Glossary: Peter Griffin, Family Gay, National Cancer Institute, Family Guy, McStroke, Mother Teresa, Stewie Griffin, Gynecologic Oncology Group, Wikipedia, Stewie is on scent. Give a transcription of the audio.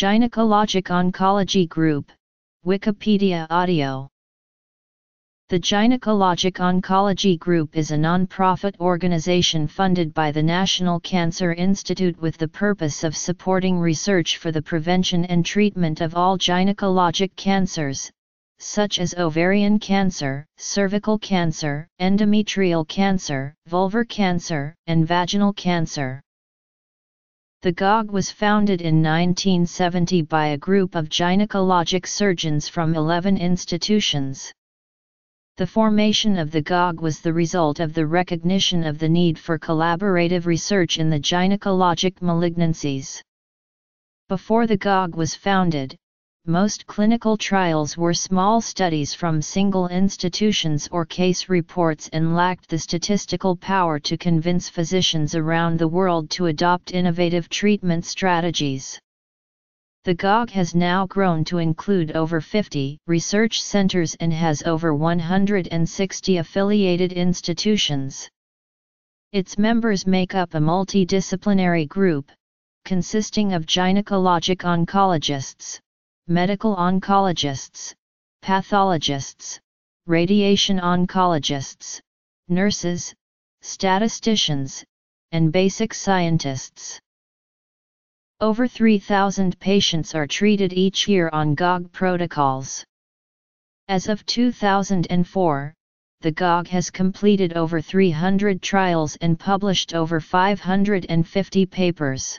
Gynecologic Oncology Group, Wikipedia Audio. The Gynecologic Oncology Group is a non-profit organization funded by the National Cancer Institute with the purpose of supporting research for the prevention and treatment of all gynecologic cancers, such as ovarian cancer, cervical cancer, endometrial cancer, vulvar cancer, and vaginal cancer. The GOG was founded in 1970 by a group of gynecologic surgeons from 11 institutions. The formation of the GOG was the result of the recognition of the need for collaborative research in the gynecologic malignancies. Before the GOG was founded, most clinical trials were small studies from single institutions or case reports and lacked the statistical power to convince physicians around the world to adopt innovative treatment strategies. The GOG has now grown to include over 50 research centers and has over 160 affiliated institutions. Its members make up a multidisciplinary group, consisting of gynecologic oncologists, medical oncologists, pathologists, radiation oncologists, nurses, statisticians, and basic scientists. Over 3,000 patients are treated each year on GOG protocols. As of 2004, the GOG has completed over 300 trials and published over 550 papers.